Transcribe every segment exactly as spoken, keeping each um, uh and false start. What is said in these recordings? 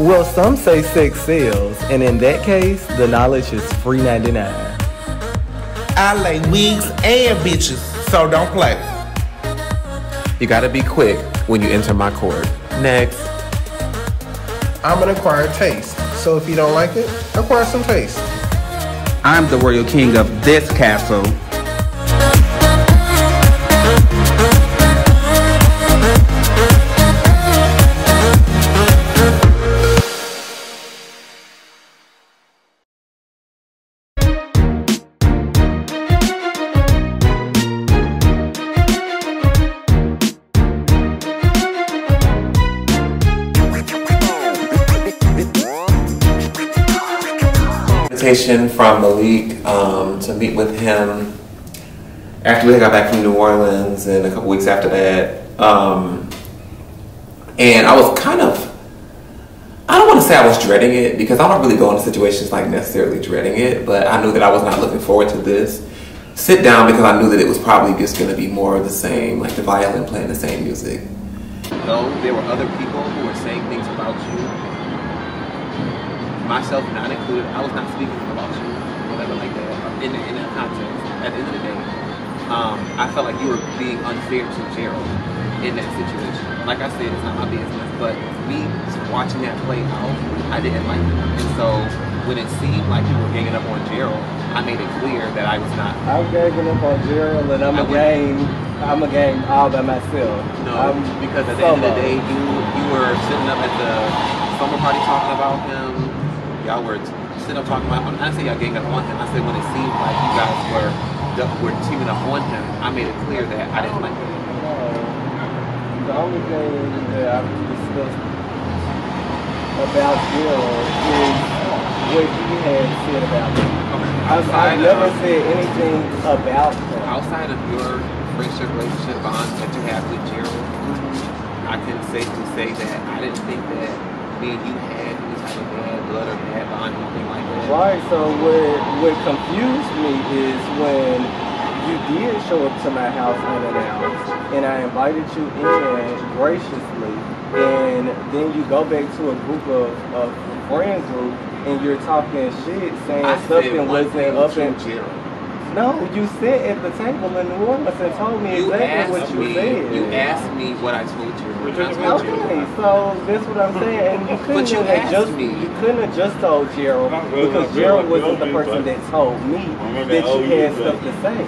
Well, some say sex sells, and in that case, the knowledge is free ninety-nine. I lay wigs and bitches, so don't play. You gotta be quick when you enter my court. Next. I'm an acquired taste, so if you don't like it, acquire some taste. I'm the royal king of this castle. From Malik um, to meet with him after we got back from New Orleans and a couple weeks after that. Um, and I was kind of, I don't want to say I was dreading it because I don't really go into situations like necessarily dreading it, but I knew that I was not looking forward to this sit down because I knew that it was probably just going to be more of the same, like the violin playing the same music. Though there were other people who were saying things about you, myself not included, I was not speaking about you, whatever like that, in, in that context. At the end of the day, um, I felt like you were being unfair to Gerald in that situation. Like I said, it's not my business, but me watching that play out, I didn't like it. And so, when it seemed like you were ganging up on Gerald, I made it clear that I was not. I'm ganging up on Gerald, and I'm I a game, I'm a game all by myself. No, I'm because at the solo. End of the day, you, you were sitting up at the summer party talking about him. Y'all were sitting up talking about him. I didn't say y'all ganged up on him. I said when it seemed like you guys were were teaming up on him, I made it clear that I didn't like it. Uh, the only thing that I've discussed about Gerald is what he had said about me. Okay. I've, I've never of, said anything about him. Outside of your friendship, relationship, bond that you have with Gerald, I can safely say that I didn't think that me and you had any type of bad blood or bad bond or anything like that. Right, so what, what confused me is when you did show up to my house unannounced and I invited you in graciously, and then you go back to a group of, of friend group and you're talking shit saying I something wasn't up in Gerald. No, you sat at the table in New Orleans and told me you exactly what you me, said. You asked me what I told you. What I told okay, you. So that's what I'm saying. And you couldn't you have just me. You couldn't have just told Gerald because Gerald wasn't the person that told me that you had stuff to say.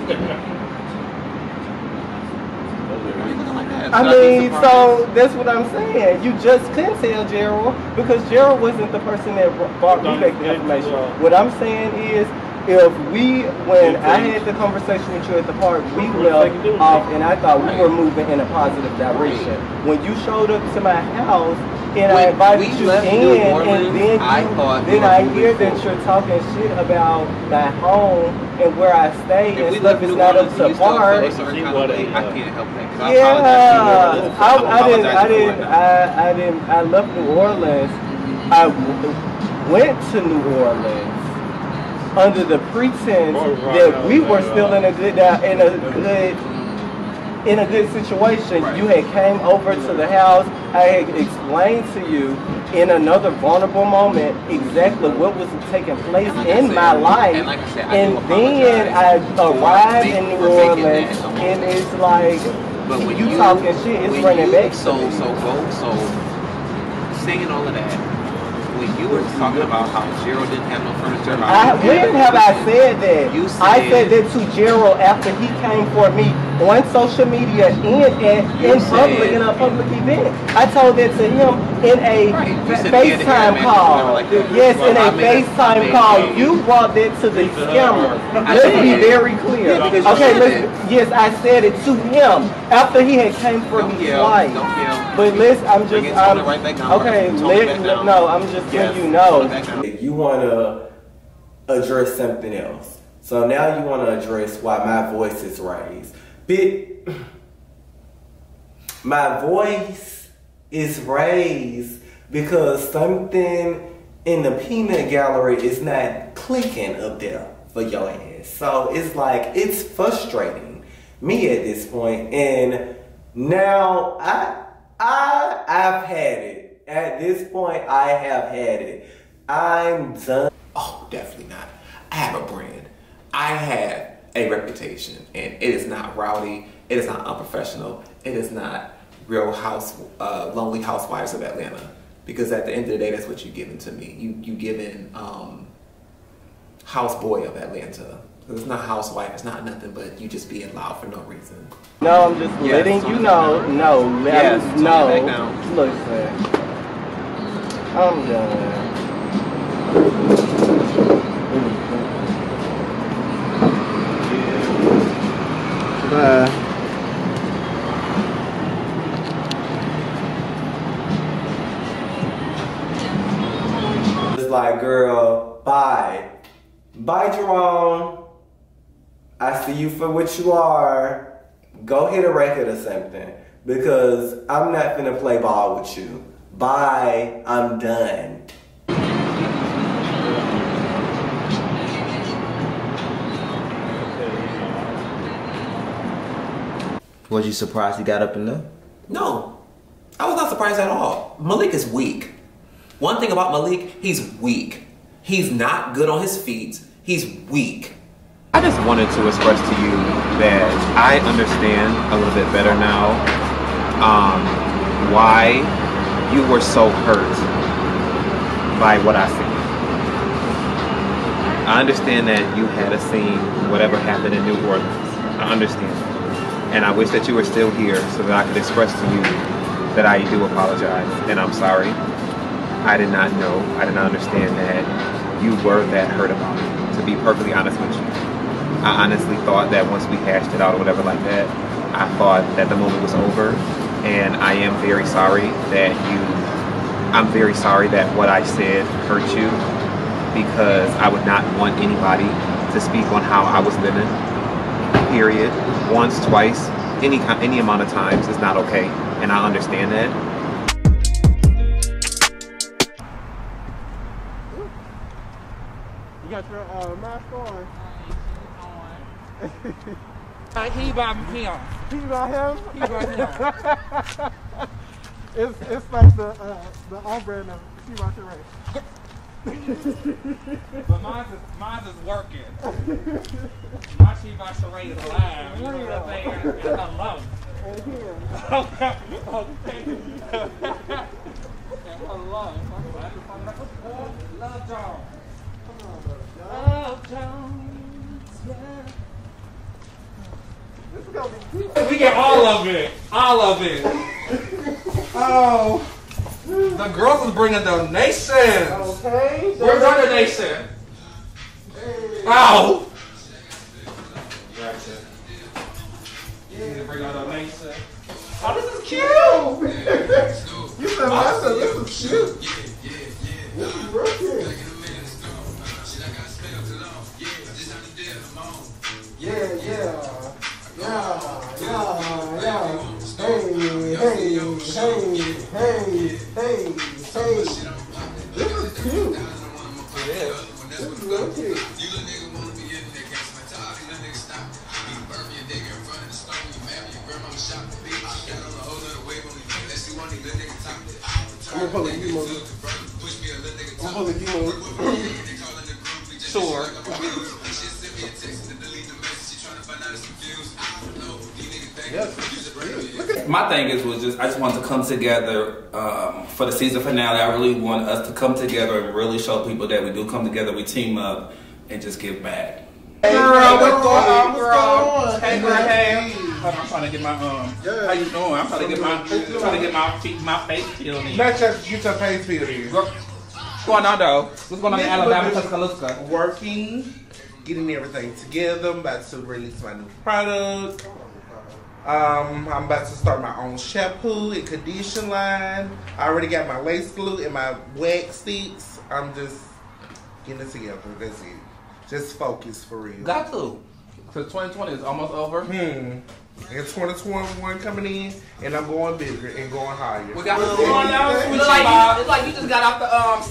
I mean, so that's what I'm saying. You just couldn't tell Gerald because Gerald wasn't the person that brought me back the information. What I'm saying is, if we, when I had the conversation with you at the park, we left off and I thought we were moving in a positive direction. When you showed up to my house and I invited you in, and then then I hear that you're talking shit about my home and where I stay and stuff is not up to par. I can't help that. Yeah, I didn't, I didn't, I, I didn't, I left New Orleans. I went to New Orleans under the pretense that we were still in a good in a good in a good situation. You had came over to the house. I had explained to you in another vulnerable moment exactly what was taking place in my life, and then I arrived in New Orleans, and it's like you talking shit, it's running back. So so so singing all of that. You were talking about how Gerald didn't have no furniture. I, when have I said that? You said, I said that to Gerald after he came for me on social media and at, in public, in a public event. I told that to him in a right. FaceTime call. Like yes, well, in a FaceTime call. It. You brought that to the camera. Let's be very clear. Yeah, okay, let's, yes, I said it to him after he had came for don't me yell, twice. Don't yell. But listen, I'm just, I'm, right back down, okay, let, no, I'm just Yes. You know, if you want to address something else, so now you want to address why my voice is raised. Bit, my voice is raised because something in the peanut gallery is not clicking up there for your ass. So it's like it's frustrating me at this point, and now I, I, I've had it. at this point, I have had it. I'm done. Oh, definitely not. I have a brand. I have a reputation, and it is not rowdy. It is not unprofessional. It is not real house, uh, lonely housewives of Atlanta. Because at the end of the day, that's what you're giving to me. You you giving um, houseboy of Atlanta. It's not housewife. It's not nothing. But you just being loud for no reason. No, I'm just yes, letting you know. No, yes, no. Listen, I'm done. Bye. Like, girl, bye. Bye, Jerome. I see you for what you are. Go hit a record or something, because I'm not gonna play ball with you. Bye, I'm done. Was you surprised he got up and left? No, I was not surprised at all. Malik is weak. One thing about Malik, he's weak. He's not good on his feet. He's weak. I just wanted to express to you that I understand a little bit better now um, why you were so hurt by what I seen. I understand that you had a scene, whatever happened in New Orleans. I understand that. And I wish that you were still here so that I could express to you that I do apologize and I'm sorry. I did not know, I did not understand that you were that hurt about it, to be perfectly honest with you. I honestly thought that once we hashed it out or whatever like that, I thought that the moment was over, and I am very sorry that you, I'm very sorry that what I said hurt you, because I would not want anybody to speak on how I was living, period. Once, twice, any, any amount of times is not okay, and I understand that. Got your uh, mask on. Uh, on. He by him. He by him? He by him. it's, it's like the uh, the all-brand of She Rock and Ray. But mine is, mine is working. My She Rock and Ray is live. You know what I'm saying? And I love it. And I love it. Love y'all. We get all of it, all of it. Oh, the girls is bringing donations. Okay, so where's our donation? Hey. Oh, gotcha. You need to bring our donation. Oh, this is cute. You said, I said, this is cute. Yeah, yeah, yeah. This is real cute. Yeah, yeah, yeah, yeah, yeah. Hey, hey, hey, hey, hey, hey. This is cute. Yeah, this is real cute. I'm gonna give you I'm gonna give you Sure. My thing is was just I just wanted to come together um, for the season finale. I really want us to come together and really show people that we do come together, we team up, and just give back. Hey girl, what's going on, girl? Hey girl, hey. I'm trying to get my um. Yeah. How you doing? I'm trying to get my I'm trying to get my feet, my face peeled in. Not just get your face peeled in. What's going on though? What's going on in Alabama, Tuscaloosa? Working, getting everything together. I'm about to release my new product. Um, I'm about to start my own shampoo and conditioner line. I already got my lace glue and my wax sticks. I'm just getting it together. That's it. Just focus for real. Got to. Because twenty twenty is almost over. Hmm. And twenty twenty-one coming in, and I'm going bigger and going higher. We got what's going on? It's like, you, it's like you just got off the um,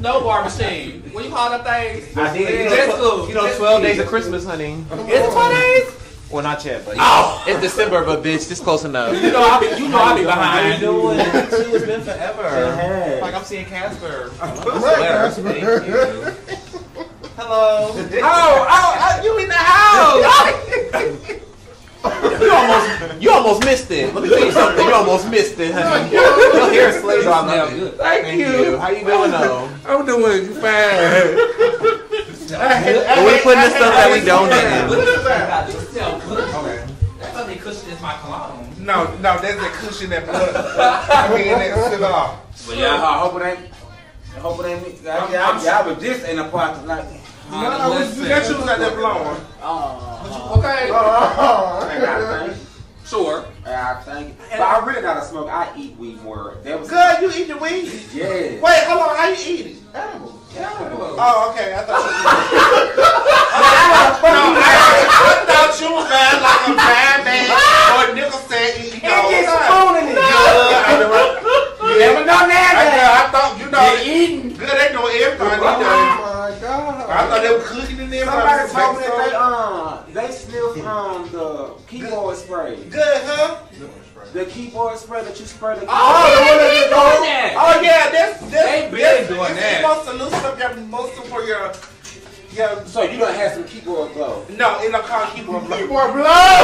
snowboard machine. What you call that thing? I did. You know, you know twelve days of Christmas, honey. It's twelve days? Well, not yet, but oh. It's December, but bitch, this close enough. You know, I be, you know, I be behind. Doing it. Too. It's been forever. It like I'm seeing Casper. I love Casper. Thank you. Hello. Oh, oh, oh, you in the house? You almost, you almost missed it. Let me tell you something. You almost missed it, honey. Your hair is slayed on now. Thank, Thank you. you. How you doing, though? I'm doing fine. But we're putting the stuff that we don't do. Look at that. That ugly cushion is my cologne. No, no, that's the cushion that blood. I mean, that's it off. But yeah, I hope it ain't. I hope it ain't me. Y'all, but this ain't a part tonight. No, no, you got you like that blonde. Oh. Okay. Oh. Sure. Uh, thank you. But I really gotta smoke. I eat weed more. Good, you eat the weed? Yeah. Wait, hold on. How you eat it? Animals. Animals. Oh, okay. I thought you were no, I thought you was bad like a bad man or nigga said eat all the time. You no. never know that. I, I thought, you know. They're eating. Good, they know everything. Oh, my God. I thought they were cooking in there. Somebody told me that they, uh, they sniffed um, the keyboard spray. Good, huh? The keyboard spray that you spray the keyboard. Oh, the one that you doing that. Oh yeah, that's that's they been doing that. You're supposed to loosen up your muscle for your yeah. So you don't have some keyboard blow. No, it's not called keyboard blow. Keyboard blow.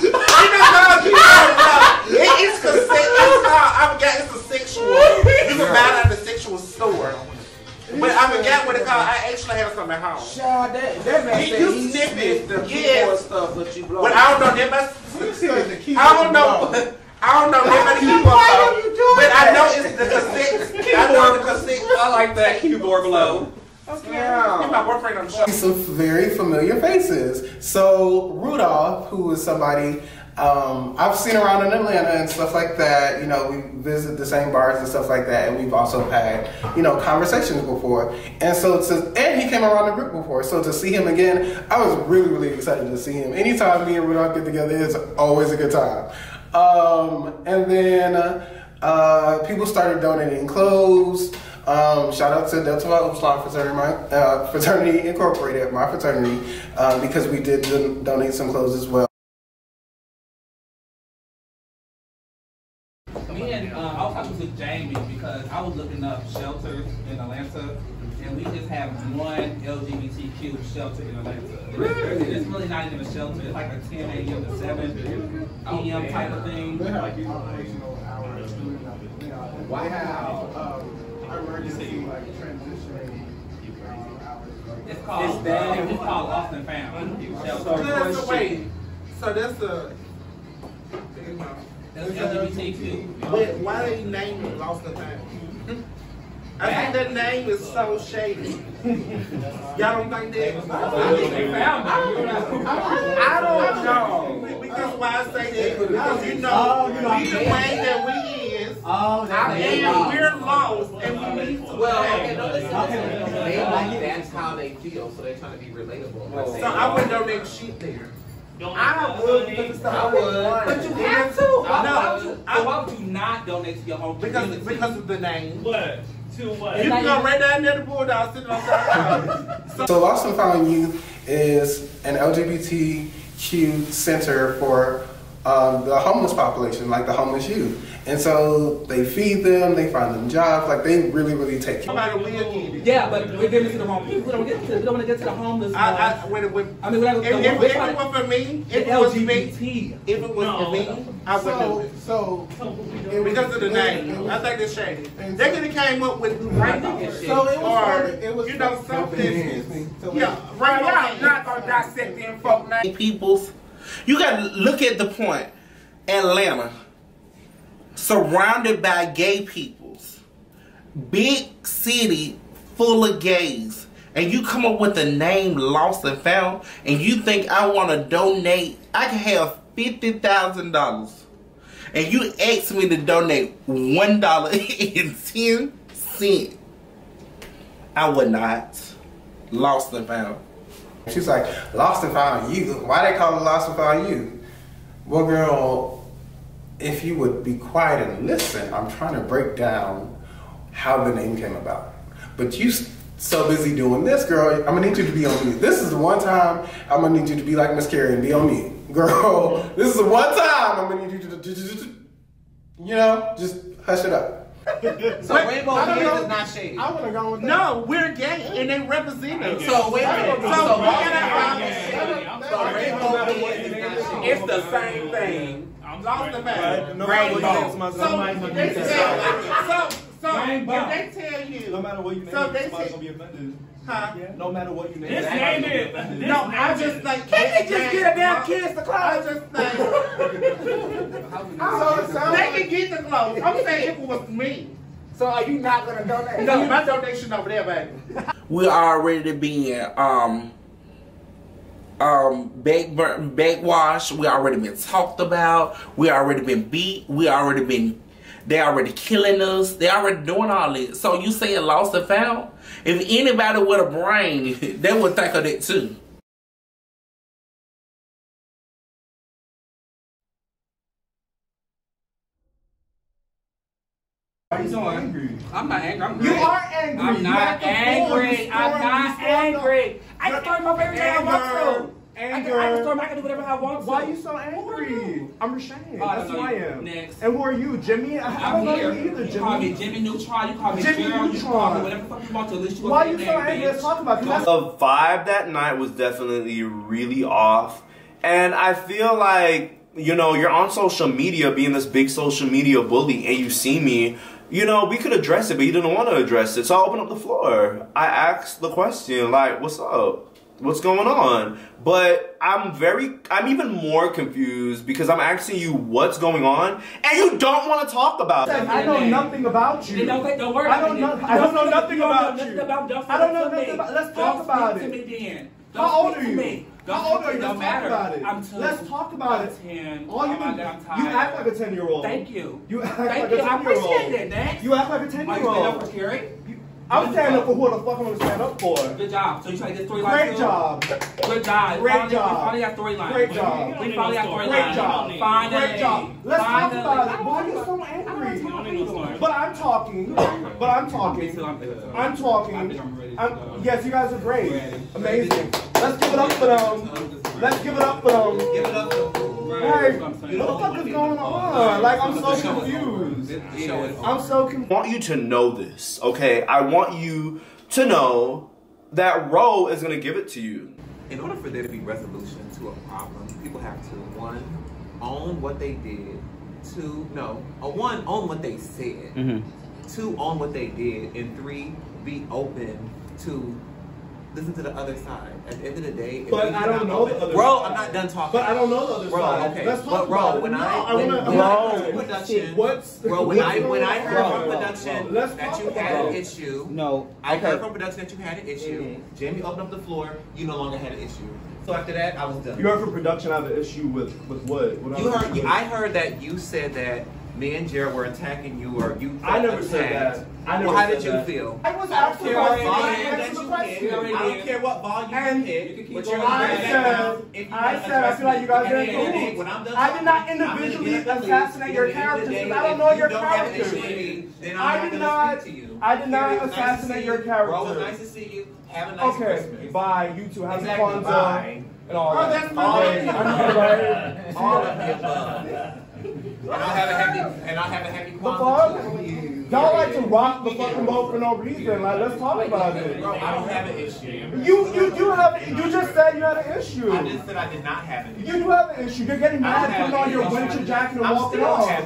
It's not called keyboard blow. It is because I forgot it's a sexual. You can buy it at the sexual store. But I forgot what it called. I actually have some at home. Child, that, that man said he sniff it. The keyboard stuff that you blow. But I don't know. That must, I don't know. I don't know. That keyboard blow. But I know it's the cassette. I know the cassette. I like that keyboard blow. Okay. Yeah. My boyfriend on the show. Some very familiar faces. So Rudolph, who is somebody um, I've seen around in Atlanta and stuff like that. You know, we visit the same bars and stuff like that, and we've also had, you know, conversations before. And so to, and he came around the group before, so to see him again, I was really, really excited to see him. Anytime me and Rudolph get together, it's always a good time. Um, and then uh, people started donating clothes. Um, shout out to Delta Upsilon fraternity, my, uh, fraternity Incorporated, my fraternity, uh, because we did don donate some clothes as well. Me and uh, I was talking to Jamie because I was looking up shelters in Atlanta, and we just have one L G B T Q shelter in Atlanta. And it's, and it's really not even a shelter; it's like a ten a m to seven p m type of thing. Wow. Emergency like transitioning um, it's called it's, bad. It's called Lost and Found. So, so that's a, wait, so that's a that's L G B T Q. Wait, why they name it Lost and Found? I think that name is so shady. Y'all don't think that? I think they found it. I don't know. Because why I say that? Because you know, either way that we. Oh, I mean, we're lost, and we need to. Well, okay, no, listen, listen. They like that's how they feel, so they're trying to be relatable. Like so I would donate sheep there. I would, because I would. But you have to. No, why would you not donate to your home? Because because of the name. What? To what? You can go right down there to Bulldog sitting on top of the house. So Lost and Found Youth is an L G B T Q center for um, the homeless population, like the homeless youth. And so they feed them, they find them jobs, like they really, really take care of them. Yeah, but we're giving it to the wrong people. We don't want to get to, we don't want to, get to the homeless. I, I, when it, when, I mean, when I was, if, if, if it were for me, if it was me, if it was no. for me, I would so, do it. So, so because of the name, was, I think it's shady. They could have came up with right now. So it was, or, it was you know, something. So yeah, right now, I'm not gonna dissect them folk names. Peoples, you gotta look at the point, Atlanta. Surrounded by gay peoples, big city full of gays, and you come up with the name Lost and Found, and you think I want to donate, I can have fifty thousand dollars, and you ask me to donate one dollar and ten cents. I would not. Lost and Found. She's like, Lost and Found you? Why they call it Lost and Found you? Well, girl, if you would be quiet and listen, I'm trying to break down how the name came about. But you so busy doing this, girl, I'm gonna need you to be on mute. This is the one time I'm gonna need you to be like Miss Carrie and be on mute. Girl, this is the one time I'm gonna need you to, you know, just hush it up. So wait, rainbow hair is not shade. I would have gone with that. No, we're gay and they represent us. So wait a minute. So why not? So rainbow hair is not shade. It's the same thing. I'm lost the fact. Rainbow. So they tell you. So if they tell you. No matter what you name, somebody's gonna be offended. Huh? No matter what you name. This name is. No, I just like. Can't they just get a damn kiss the clothes? I just like. They can get the clothes. I'm saying if it was me. So are you not gonna donate? No, my donation over there, baby. We already been um um back backwash. We already been talked about. We already been beat. We already been. They already killing us. They already doing all this. So you saying lost and found? If anybody with a brain, they would think of that too. What are you doing? I'm not angry. I'm you are angry. I'm not angry. I'm not angry. I can throw my baby down my throat. Anger. I can, I, can I can do whatever I want. Why to. Are you so angry? I'm Roshane. Uh, That's who I am. Next. And who are you? Jimmy? I, I don't here. know you either, Jimmy. You call me Jimmy Neutron. You call me Jimmy Gerald. You call me whatever the fuck you want to list. Why are you so angry? Let's talk about that. The vibe that night was definitely really off. And I feel like, you know, you're on social media being this big social media bully and you see me. You know, we could address it, but you didn't want to address it. So I opened up the floor. I asked the question, like, what's up? What's going on? But I'm very, I'm even more confused because I'm asking you what's going on and you don't want to talk about it. I know nothing about you. Don't, don't worry. I don't know, I don't know nothing about you. I don't know nothing about, let's talk about it. How old are you? How old are you? Let's talk about it. Let's talk about it. All you mean, you act like a ten year old. Thank you. You act like a ten year old. I appreciate that. You act like a ten year old. I'm standing up for who the fuck I'm gonna stand up for. Good job. So you try to get storyline. Great job. Good job. Great job. We finally got storyline. Great job. We finally got storyline. Great job. Finally. Great job. Let's talk about it. Why are you so angry? But I'm talking. But I'm talking. I'm talking. I'm, yes, you guys are great. Amazing. Let's give it up for them. Let's give it up for them. Give it up for them. Like, what the fuck is going on? Like, I'm so confused. I'm so confused. I want you to know this, okay? I want you to know that Ro is going to give it to you. In order for there to be resolution to a problem, people have to, one, own what they did. Two, no, uh, one, own what they said. Mm-hmm. Two, own what they did. And three, be open to listen to the other side. At the end of the day, but I don't know the other side. Bro, I'm not done talking. But I don't know the other side. Okay. Let's talk about it. When I heard from production, when I heard from production that you had an issue, no, I heard from production that you had an issue. Jamie opened up the floor. You no longer had an issue. So after that, I was done. You heard from production I have an issue with with what? You heard? I heard that you said that me and Jared were attacking you, or you felt I never attacked. Said that. I never well, how did you that. Feel? I was asking about volume. I don't care what volume you hit. You can I said, I said, I feel like you guys are in cool. I did not individually assassinate your character. I don't know your character. I did not. I did not assassinate your character. Nice to see you. Have a nice Christmas. Okay. Bye. You too. Have a Kwanzaa. And all that. All that. All that. And I have a happy, and I have a happy Kwanzaa. Y'all like to rock the fucking boat for no reason. Like, let's talk about it. Bro, I don't have an issue. You, you do have. You just said you had an issue. I just said I did not have an issue. You do have an issue. You're getting mad and putting on your winter jacket and walking off. You're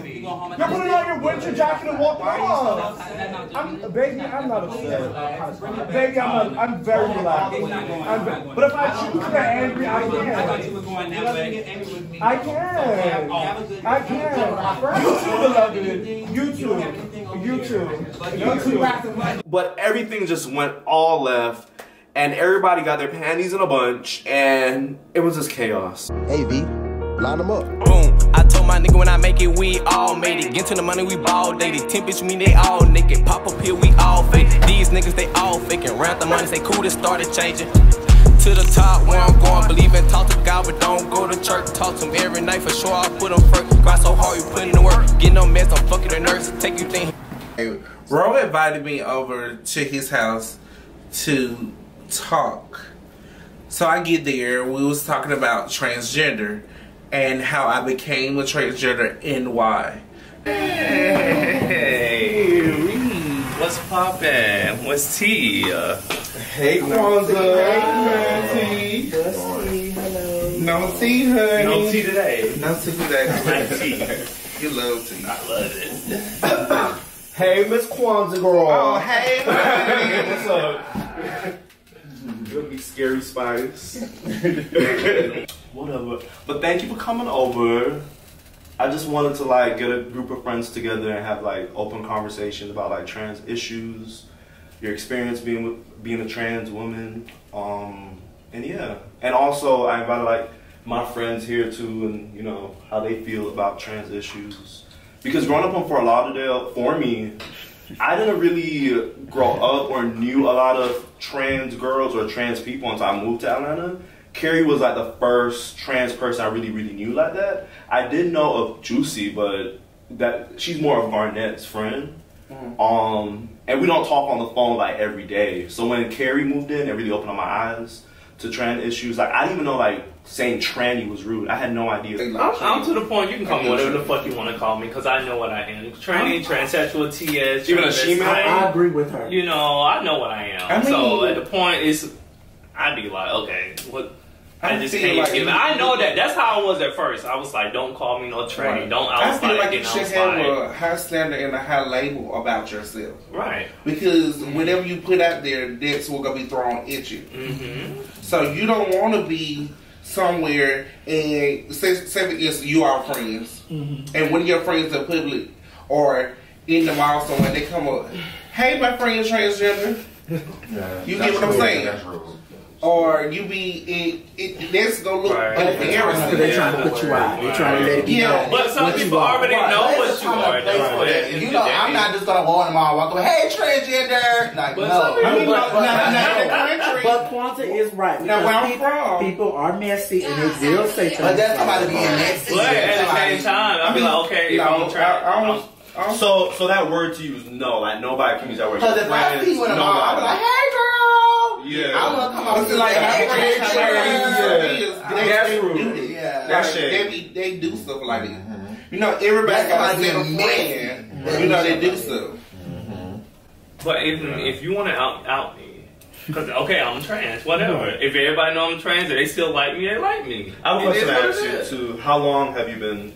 putting on your winter jacket and walking off. I'm, baby, I'm not upset. Baby, I'm, I'm very relaxed. I'm, but if I choose to get angry, I can. I thought you were going that way. I can. I can. You too, beloved. You too. You too. But everything just went all left, and everybody got their panties in a bunch, and it was just chaos. Hey, V, line them up. Boom. I told my nigga when I make it, we all made it. Get to the money, we ball dated. Ten bitch, me, they all naked. Pop up here, we all fake. These niggas, they all faking. Round the money, they cool, it started changing. To the top where I'm going, believe in talk to God, but don't go to church. Talk to him every night for sure. I put him first. Grind so hard, you put in the work. Get no mess, I'm fucking a nurse. Take you thing. Hey, Ro invited me over to his house to talk. So I get there, we was talking about transgender and how I became a transgender and why. Hey, what's poppin'? What's tea? Hey, Kwanzaa. Hey, man, tea. Hello. No tea, honey. No tea today. No tea today. I tea. You love tea. I love it. Hey, Miss Kwanzaa girl. Oh, hey, man. What's up? It'll be scary spiders. Whatever. But thank you for coming over. I just wanted to like get a group of friends together and have like open conversations about like trans issues, your experience being with, being a trans woman, um, and yeah. And also I invited like my friends here too, and you know how they feel about trans issues. Because growing up in Fort Lauderdale, for me, I didn't really grow up or knew a lot of trans girls or trans people until I moved to Atlanta. Carrie was like the first trans person I really, really knew like that. I did know of Juicy, but that she's more of Garnett's friend. Mm. Um, and we don't talk on the phone like every day. So when Carrie moved in, it really opened up my eyes to trans issues. Like I didn't even know like saying tranny was rude. I had no idea. I'm, I'm to the point. You can call me whatever the fuck you want to call me because I know what I am. Tranny, transsexual, T S, even a she-man. I agree with her. You know, I know what I am. I mean, so at the point is, I'd be like, okay, what? I, I just can't like, give it. I know that. That's how I was at first. I was like, don't call me no tranny. Right. Don't. I was I feel like, like you should have a high standard and a high label about yourself. Right. Because mm-hmm. whenever you put out there, dicks will be thrown at you. Mm-hmm. So you don't want to be somewhere and say, say for instance, you are friends. Mm-hmm. And when your friends are public or in the mall somewhere, they come up, hey, my friend transgender. Yeah, you get what I'm saying? That's real. Or you be it, it that's gonna look right. Embarrassing. They're trying to put you out. They're trying to let you yeah. know. But some people already right. know they what you are. Right. You, you know, I'm not just gonna go in them all walk away. Hey, transgender. Like but no, I mean, but, but, no, no, no. But Kwanzaa is right. Now where I'm from, people are messy and they will say things. But that's somebody being messy. But at the same time, I'll be like, okay, you know, I'm. So, so that word to use, no, like nobody can use that word. Because if I see you in a mall, I'm like, hey, girl. Yeah, I want to come out. Like, that's they be, they do stuff like that. Mm-hmm. You know, everybody got a little man. Mm-hmm. You know, they do stuff. Mm-hmm. But if yeah. if you want to out out me, because okay, I'm trans, whatever. If everybody know I'm trans, and they still like me, they like me. I would like to ask you too. How long have you been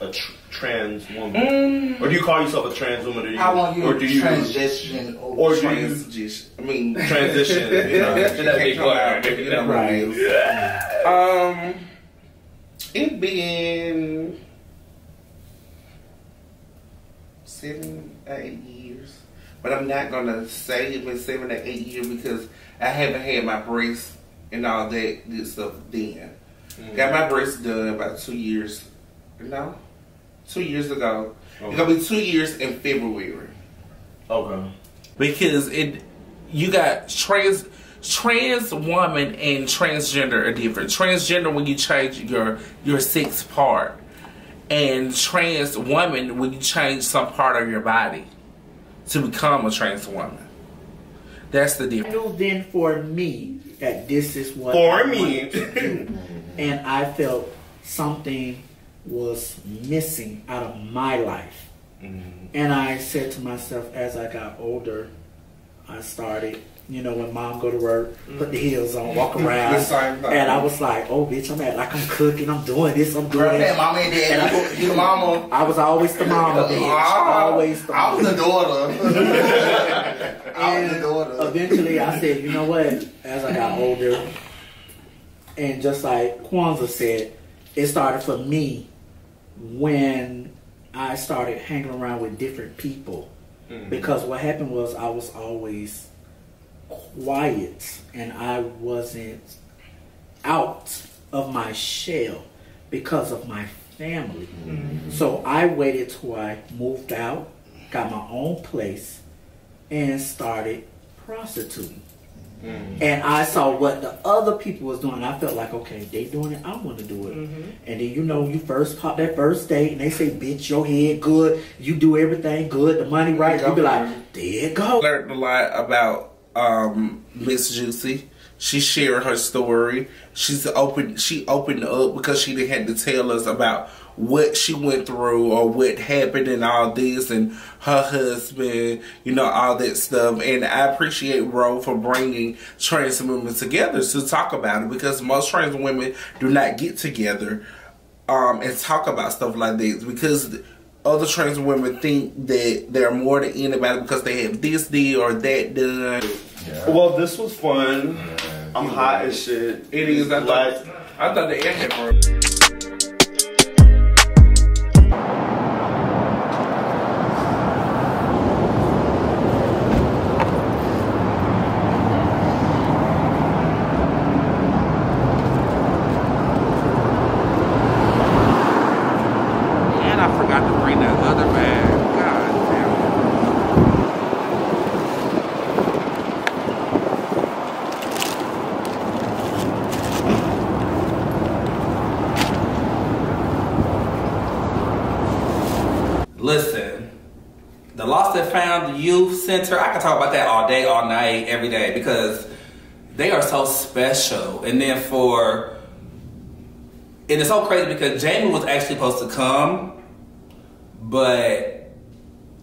a tr trans woman, mm. or do you call yourself a trans woman? Or do you, I want you or do you transition or, or transition? I mean transition. You know, that big word, you know, right? Yeah. Um, it been seven, eight years, but I'm not gonna say it been seven or eight years because I haven't had my breasts and all that good stuff. Then mm. got my breasts done about two years. No. Two years ago. Okay. It's gonna be two years in February. Okay. Because it you got trans trans woman and transgender are different. Transgender when you change your your sex part. And trans woman when you change some part of your body to become a trans woman. That's the difference. I know then for me that this is what for I me to do. And I felt something was missing out of my life. Mm-hmm. And I said to myself, as I got older, I started, you know, when mom go to work, mm-hmm. put the heels on, walk around. And I was like, oh, bitch, I'm at, like, I'm cooking, I'm doing this, I'm doing Girl, that. Mama and dad, you the mama. I was always the mama, bitch. Always the mama. I was the daughter. I was the daughter. Eventually, I said, you know what? As I got older, and just like Kwanzaa said, it started for me when I started hanging around with different people. Mm-hmm. Because what happened was I was always quiet and I wasn't out of my shell because of my family. Mm-hmm. So I waited till I moved out, got my own place, and started prostituting. Mm-hmm. And I saw what the other people was doing. I felt like, okay, they doing it, I want to do it. Mm-hmm. And then, you know, you first pop that first date, and they say, bitch, your head good. You do everything good. The money right. You be like, there you go. I learned a lot about um, Miss Juicy. She shared her story. She's open. She opened up because she didn't have to tell us about what she went through or what happened and all this and her husband, you know, all that stuff. And I appreciate Ro for bringing trans women together to talk about it, because most trans women do not get together um, and talk about stuff like this, because other trans women think that they're more than anybody because they have this deal or that done. Yeah. Well, this was fun. Yeah. I'm hot as shit. It is. I like, thought, I thought the air had broken. Youth Center, I can talk about that all day, all night, every day, because they are so special. And then for, and it's so crazy because Jamie was actually supposed to come, but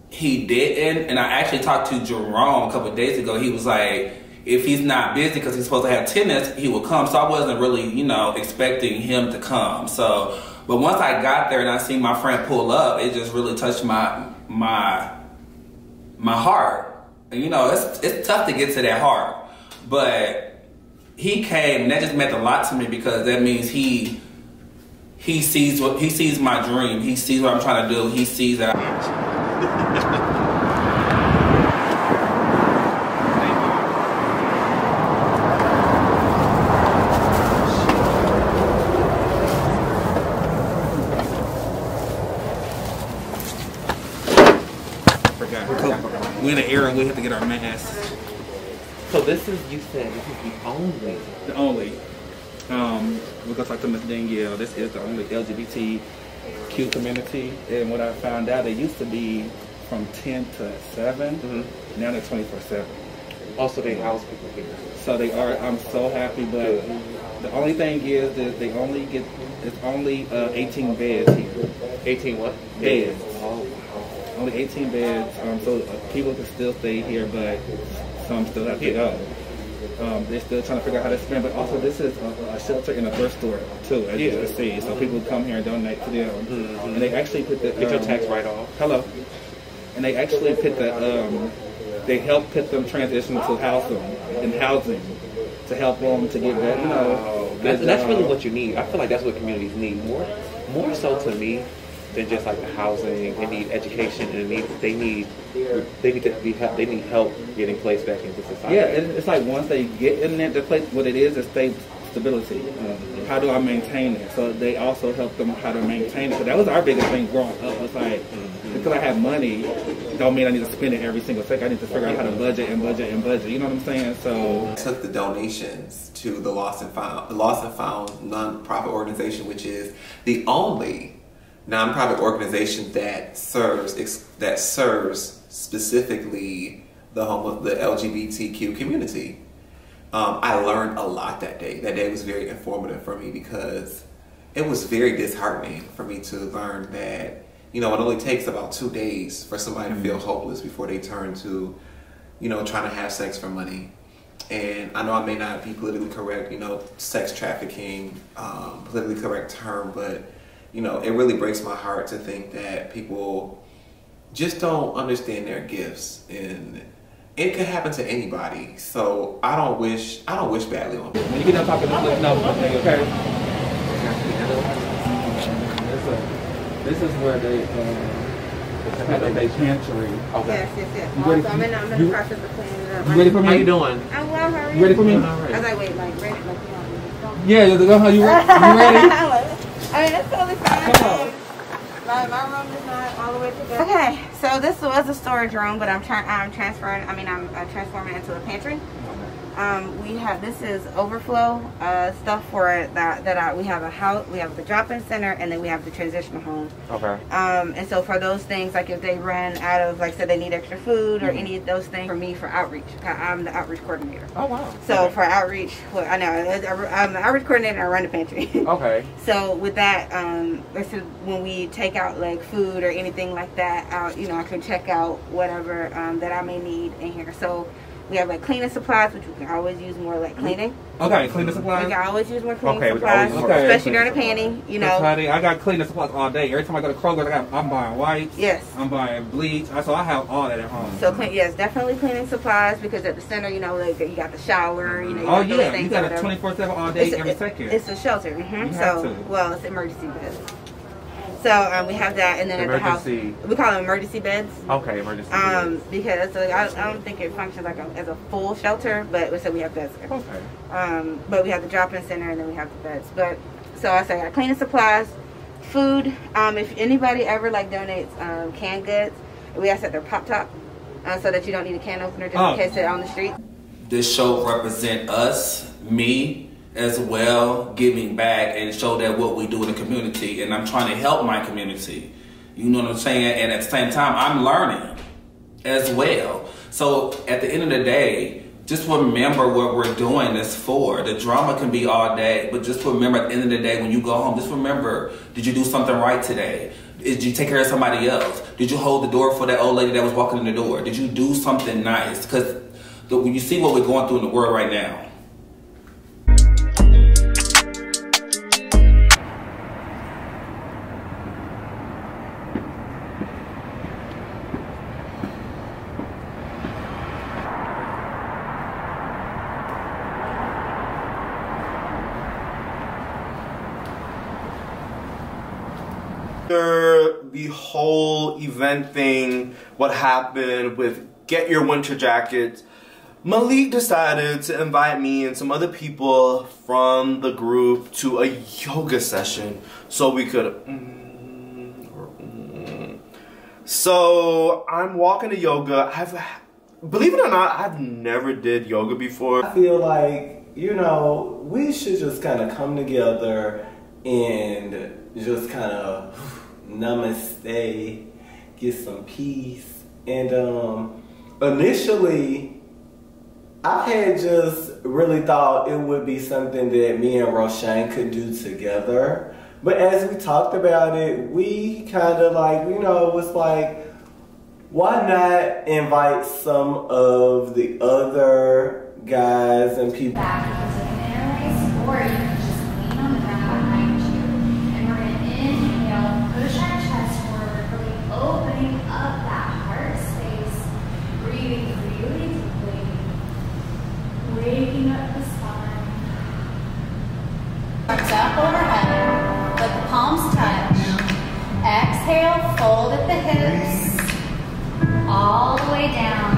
he didn't. And I actually talked to Jerome a couple of days ago. He was like, if he's not busy, because he's supposed to have tennis, he will come. So I wasn't really, you know, expecting him to come. So, but once I got there and I seen my friend pull up, it just really touched my, my, my heart. And you know, it's, it's tough to get to that heart, but he came, and that just meant a lot to me, because that means he he sees what he sees my dream, he sees what I'm trying to do, he sees that. We're in the air and we have to get our masks. So this is, you said, this is the only? The only. Um, we're gonna talk to Miss Danielle. This is the only L G B T Q community. And what I found out, it used to be from ten to seven. Mm-hmm. Now they're twenty-four seven. Also, they house people here. So they are, I'm so happy, but the only thing is that they only get, it's only uh, eighteen beds here. eighteen what? Beds. Oh. Only eighteen beds, um, so people can still stay here, but some still have to go. Um, they're still trying to figure out how to spend, but also this is a, a shelter and a thrift store too, as yeah. you can see. So people come here and donate to them, mm-hmm. and they actually put the get um, your tax write off. Hello, and they actually put the um, they help put them transition to housing and housing to help them to get that. You know, that's, that, that's really what you need. I feel like that's what communities need more, more so to me. Than just like the housing, they need education, and they need they need they need to be help. They need help getting placed back into society. Yeah, it's like once they get in there, the place what it is is state stability. Um, how do I maintain it? So they also help them how to maintain it. So that was our biggest thing growing up. It's like mm-hmm. because I have money, don't mean I need to spend it every single second. I need to figure out how to budget and budget and budget. You know what I'm saying? So I took the donations to the Lost and Found Lost and Found nonprofit organization, which is the only nonprofit organization that serves that serves specifically the home of the L G B T Q community. Um, I learned a lot that day. That day was very informative for me, because it was very disheartening for me to learn that, you know, it only takes about two days for somebody to feel hopeless before they turn to, you know, trying to have sex for money. And I know I may not be politically correct, you know, sex trafficking, um, politically correct term, but you know, it really breaks my heart to think that people just don't understand their gifts, and it could happen to anybody. So I don't wish, I don't wish badly on people. When you get done talking, just let know something, okay? This is where they, um, they pantry. Okay. Yes, yes, yes. You ready? Also, I'm in, I'm in the process of cleaning it up. You ready for me? How you doing? I'm well, how are you? You ready for me? I was like, wait, like, ready? Like, yeah, you know how you ready? I mean, that's totally fine. My, my room is not all the way to the okay, so this was a storage room, but I'm trying. I'm transferring. I mean, I'm uh, transforming it into a pantry. Um, we have, this is overflow uh, stuff for that. That I, we have a house, we have the drop-in center, and then we have the transitional home. Okay. Um, and so for those things, like if they run out of, like said, they need extra food or mm-hmm. any of those things. For me, for outreach, I'm the outreach coordinator. Oh wow. So okay. for outreach, well, I know I'm the outreach coordinator. I run the pantry. Okay. So with that, um, when we take out like food or anything like that, out, you know, I can check out whatever um, that I may need in here. So. We have like cleaning supplies, which we can always use more like cleaning. Okay, cleaning supplies. We can always use more cleaning okay, supplies, okay, okay. especially during the panty. You know, I got cleaning supplies all day. Every time I go to Kroger, I got, I'm buying wipes. Yes. I'm buying bleach. So I have all that at home. So clean, yes, definitely cleaning supplies because at the center, you know, like you got the shower. You know, you oh got yeah, you got a twenty-four seven all day, it's every a, second. It's a shelter. Mm-hmm. So to. well, it's emergency beds. So um, we have that, and then emergency. At the house, we call them emergency beds. Okay, emergency um, beds. Because like, I, I don't think it functions like a, as a full shelter, but so we have beds there. Okay. Um, but we have the drop-in center, and then we have the beds. But so I say cleaning supplies, food. Um, if anybody ever like donates um, canned goods, we ask that they're pop top, uh, so that you don't need a can opener just oh. in case they're on the street. This show represents us, me. As well, giving back and show that what we do in the community, and I'm trying to help my community. You know what I'm saying? And at the same time, I'm learning as well. So at the end of the day, just remember what we're doing this for. The drama can be all day, but just remember at the end of the day when you go home, just remember, did you do something right today? Did you take care of somebody else? Did you hold the door for that old lady that was walking in the door? Did you do something nice? Because when you see what we're going through in the world right now, the whole event thing, what happened with Get Your Winter Jackets, Malik decided to invite me and some other people from the group to a yoga session so we could mm, or, mm. So I'm walking to yoga. I've, believe it or not, I've never did yoga before. I feel like, you know, we should just kind of come together and just kind of namaste, get some peace. And um, initially, I had just really thought it would be something that me and Roshane could do together. But as we talked about it, we kind of like, you know, it was like, why not invite some of the other guys and people? Back overhead, let the palms touch. Exhale, fold at the hips, all the way down.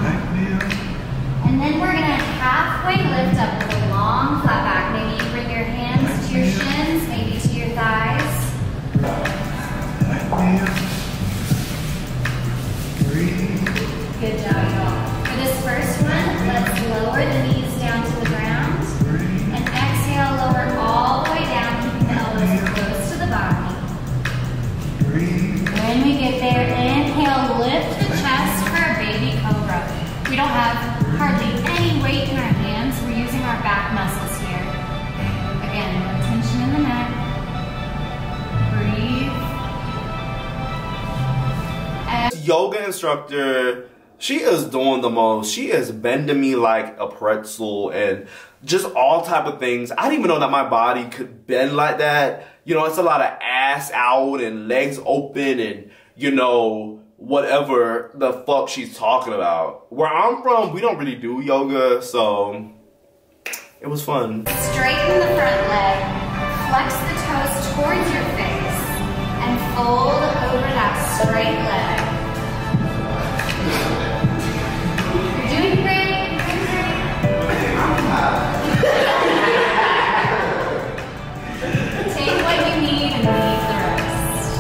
And then we're gonna halfway lift up with a long flat back. Maybe you bring your hands to your shins, maybe to your thighs. Good job, y'all. For this first one, let's lower the knees down to the ground. And exhale, lower all the way down. Close to the body. When we get there, inhale, lift the chest for a baby cobra. We don't have hardly any weight in our hands. We're using our back muscles here. Again, no tension in the neck. Breathe. And yoga instructor, she is doing the most. She is bending me like a pretzel and just all type of things. I didn't even know that my body could bend like that. You know, it's a lot of ass out and legs open and, you know, whatever the fuck she's talking about. Where I'm from, we don't really do yoga, so it was fun. Straighten the front leg, flex the toes towards your face, and fold over that straight leg. You're doing great. You're doing great.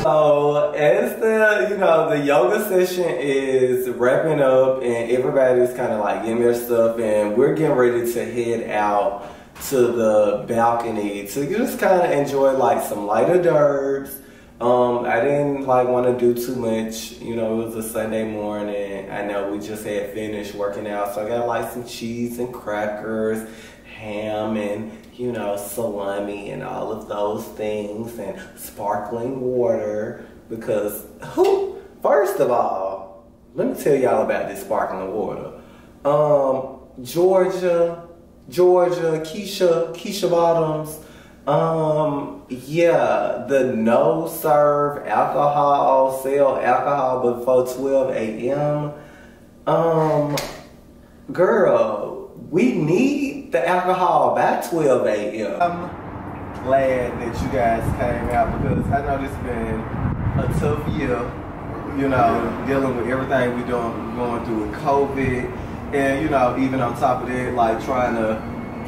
So as the, you know, the yoga summer session is wrapping up and everybody's kind of like in their stuff, and we're getting ready to head out to the balcony to just kind of enjoy like some lighter d'oeuvres. Um, I didn't like want to do too much, you know, it was a Sunday morning. I know we just had finished working out, so I got like some cheese and crackers, ham and, you know, salami and all of those things and sparkling water. Because who, first of all, let me tell y'all about this sparkling water. Um, Georgia, Georgia, Keisha, Keisha Bottoms. Um, yeah, the no serve alcohol, sell alcohol before twelve A M Um, girl, we need the alcohol by twelve A M I'm glad that you guys came out because I know this has been a tough year, you know, dealing with everything we're doing, going through with COVID, and you know, even on top of that, like trying to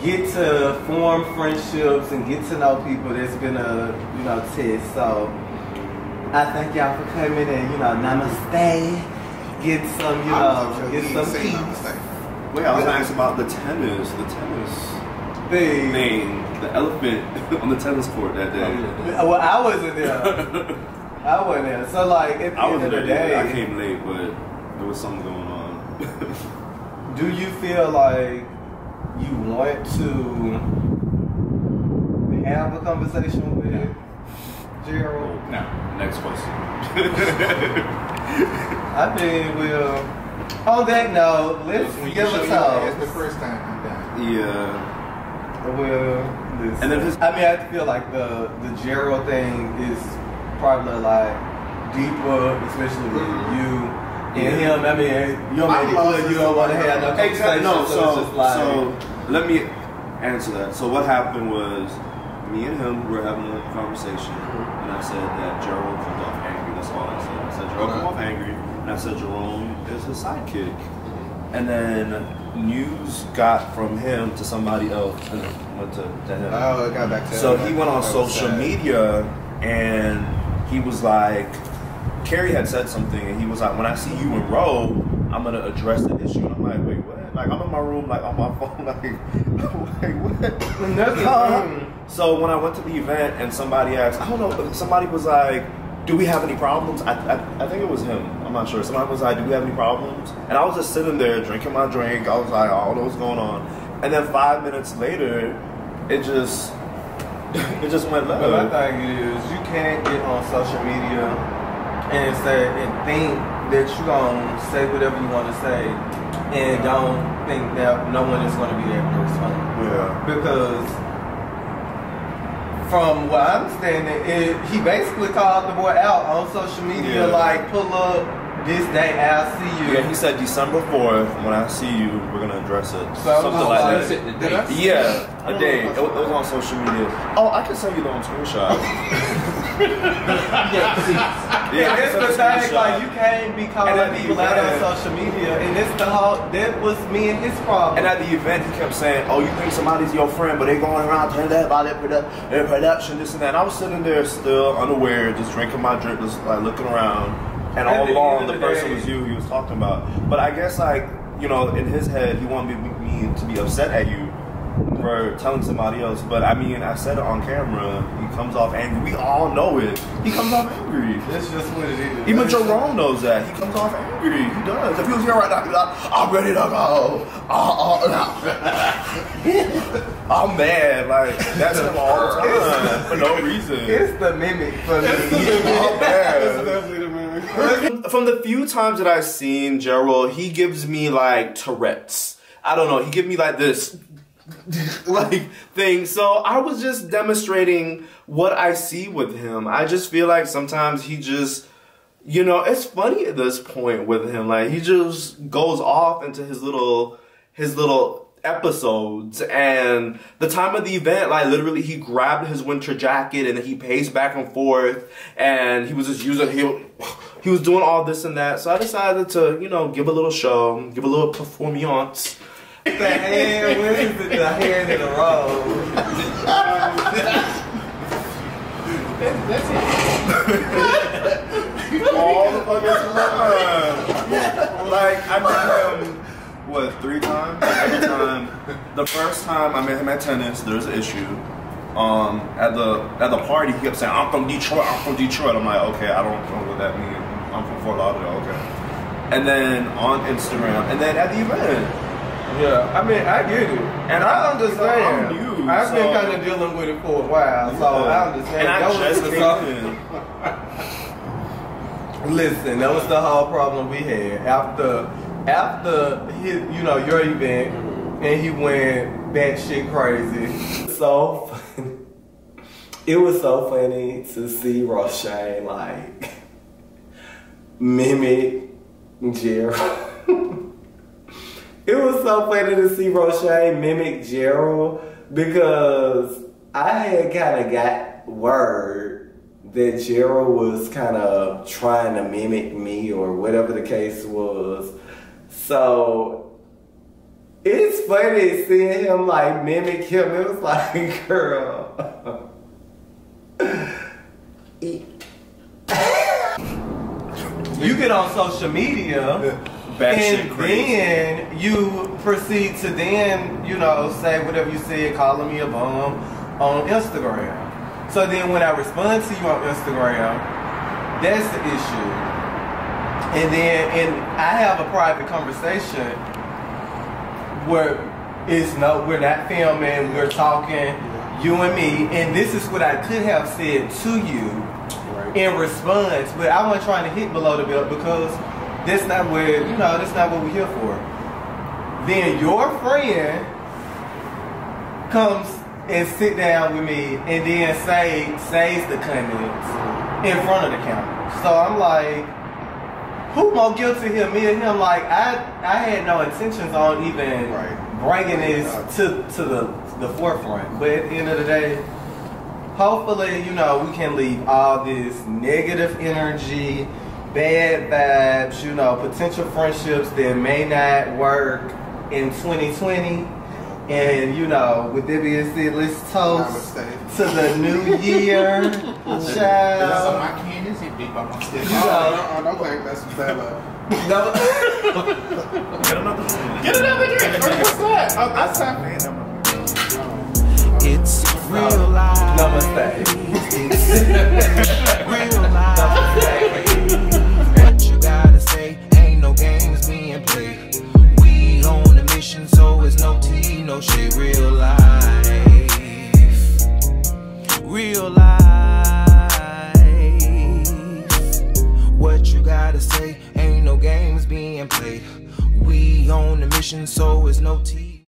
get to form friendships and get to know people. That's been a, you know, test. So I thank y'all for coming and, you know, namaste. Get some, you know, get some peace. Wait, I was asked about the tennis, the tennis. Thing. thing, the elephant on the tennis court that day. Well, I wasn't there. I wasn't there, so like at the I end of the day, I came late, but there was something going on. Do you feel like you want to have a conversation with no. Gerald? No. Next question. I mean, well, on that note, let's give a toast. It's the first time you done. Yeah. Well, listen. And then I mean, I feel like the the Gerald thing is probably like deeper, especially with you and yeah. him. I mean, you don't, I mean, you don't want to have no conversation. Exactly. No, so, so, it's just like, so let me answer that. So what happened was, me and him were having a conversation, and I said that Gerald comes off angry. That's all I said. I said Gerald comes off angry, and I said Jerome is his sidekick. And then news got from him to somebody else, and went to Danielle. Oh, it got back to him. So he went on social media and he was like, Carrie had said something, and he was like, when I see you and Ro, I'm gonna address the issue. And I'm like, wait, what? Like, I'm in my room, like, on my phone, like, I'm like, what? Nothing. So when I went to the event, and somebody asked, I don't know, somebody was like, do we have any problems? I, I, I think it was him, I'm not sure. Somebody was like, do we have any problems? And I was just sitting there, drinking my drink. I was like, oh, I don't know what's going on. And then five minutes later, it just, it just went left. But my thing is, you can't get on social media and say and think that you're gonna say whatever you want to say, and don't think that no one is gonna be able to respond. Yeah. Because from what I'm understanding, it, he basically called the boy out on social media, yeah. like pull up this day, I'll see you. Yeah, he said December fourth. When I see you, we're gonna address it. So something like that. It, the date. Yeah, a day. It, it was on social media. Oh, I can send you the own screenshot. yeah, yeah. It's the thing, like you can't be calling people out on social media, and it's the whole. That was me and his problem. And at the event, he kept saying, "Oh, you think somebody's your friend, but they going around telling that about their, produ their production, this and that." And I was sitting there, still unaware, just drinking my drink, just like looking around. And all along, the person was you he was talking about. But I guess, like, you know, in his head, he wanted me to be upset at you for telling somebody else. But, I mean, I said it on camera. He comes off angry. We all know it. He comes off angry. That's just what it is. Even Jerome knows that. He comes off angry. He does. If he was here right now, he'd be like, I'm ready to go. Uh, uh, no. I'm mad. Like, that's him all the time. For no reason. It's the mimic for me. It's the mimic. I'm mad. It's definitely the mimic. From the few times that I've seen Gerald, he gives me like Tourette's. I don't know, he gives me like this like thing. So I was just demonstrating what I see with him. I just feel like sometimes he just, you know, it's funny at this point with him. Like he just goes off into his little, his little episodes. And the time of the event, like literally he grabbed his winter jacket and then he paced back and forth and he was just using, he, he was doing all this and that. So I decided to, you know, give a little show, give a little performance. The hand, where is it? The hand in the road. That's it. all the fucking time. Like, I met him, what, three times? Every time. The first time I met him at tennis, there was an issue. Um, at the at the party, he kept saying, "I'm from Detroit, I'm from Detroit." I'm like, okay, I don't know what that means. I'm from Fort Lauderdale, okay. And then on Instagram, and then at the event. Yeah, I mean, I get it. And I understand. I'm new, I've so. been kind of dealing with it for a while, so yeah. I understand. And I that just was the Listen, that was the whole problem we had. After, after his, you know, your event, and he went batshit crazy. So funny. It was so funny to see Roshane, like, mimic Gerald. It was so funny to see Roshane mimic Gerald because I had kind of got word that Gerald was kind of trying to mimic me or whatever the case was. So it's funny seeing him like mimic him. It was like, girl. You get on social media. And then you proceed to then, you know, say whatever you said, calling me a bum on Instagram. So then when I respond to you on Instagram, that's the issue. And then, and I have a private conversation where it's no, we're not filming, we're talking, you and me, and this is what I could have said to you in response, but I wasn't trying to hit below the belt because that's not what, you know, that's not what we're here for. Then your friend comes and sit down with me and then say, says the comments in front of the camera. So I'm like, who more guilty here, me or him? Like, I, I had no intentions on even right. bringing this to, to the, the forefront. But at the end of the day, hopefully, you know, we can leave all this negative energy, bad vibes, you know, potential friendships that may not work in twenty twenty. And, you know, with that being said, let's toast to the new year, child. So my candy is empty by myself. I don't think that's what that was. Get another drink. Get another drink. What's that? Oh, that's not. It's real life. Namaste. Real life. Namaste. So it's no tea, no shit, real life, real life. What you gotta say, ain't no games being played. We on a mission, so it's no tea.